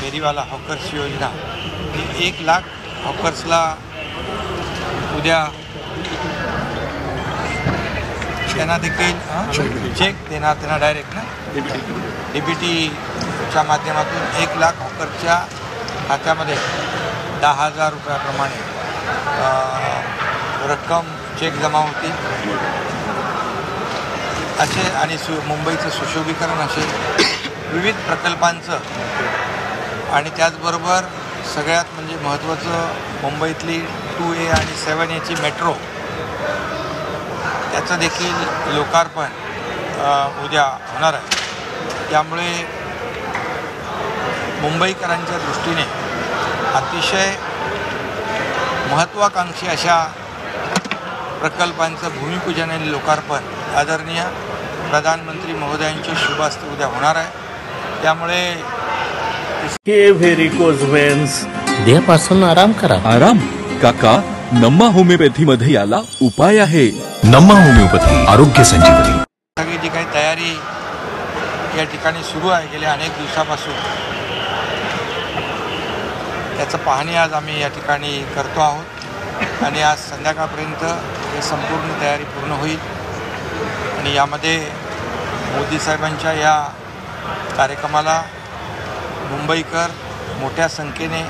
फेरीवाला hawkers योजना ही 1 लाख हॉकर्सला उद्या त्यांना देखील चेक त्यांना डायरेक्ट ना डीबीटीच्या माध्यमातून 1 लाख हॉकर्सच्या खात्यामध्ये 10,000 रुपयाप्रमाणे रक्कम चेक जमा होती असे आणि मुंबईचं सुशोभीकरण असे विविध प्रकल्पांचं आणि त्याचबरोबर सगळ्यात म्हणजे महत्त्वाचं मुंबईतली 2A आणि 7Aची मेट्रो त्याचं देखील लोकार्पण उद्या होणार आहे। त्यामुळे मुंबईकरांच्या दृष्टीने अतिशय महत्त्वाकांक्षी अशा प्रकल्पांचं भूमिपूजन आणि लोकार्पण आदरणीय प्रधानमंत्री महोदयांचे शुभ हस्ते उद्या होणार आहे। त्यामुळे के व्हेरिकोज वेन्स देहापासून आराम करा। आराम काका नम्मा होमिओपॅथी मध्ये याला उपाय आहे। नम्मा होमिओपॅथी आरोग्य संजीवनी सगळी जी काही तयारी या ठिकाणी सुरू आहे गेल्या अनेक दिवसापासून त्याचं पाहणी आज आम्ही या ठिकाणी करतो आहोत आणि आज संध्याकाळपर्यंत ही संपूर्ण तयारी पूर्ण होईल आणि यामध्ये मोदी साहेबांच्या या कार्यक्रमाला मुंबईकर मोठ्या संख्येने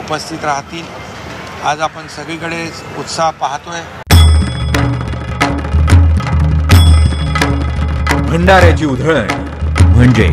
उपस्थित राहतील। आज आपण सगळीकडे उत्साह पाहतोय। भंडाऱ्याची उधळण म्हणजे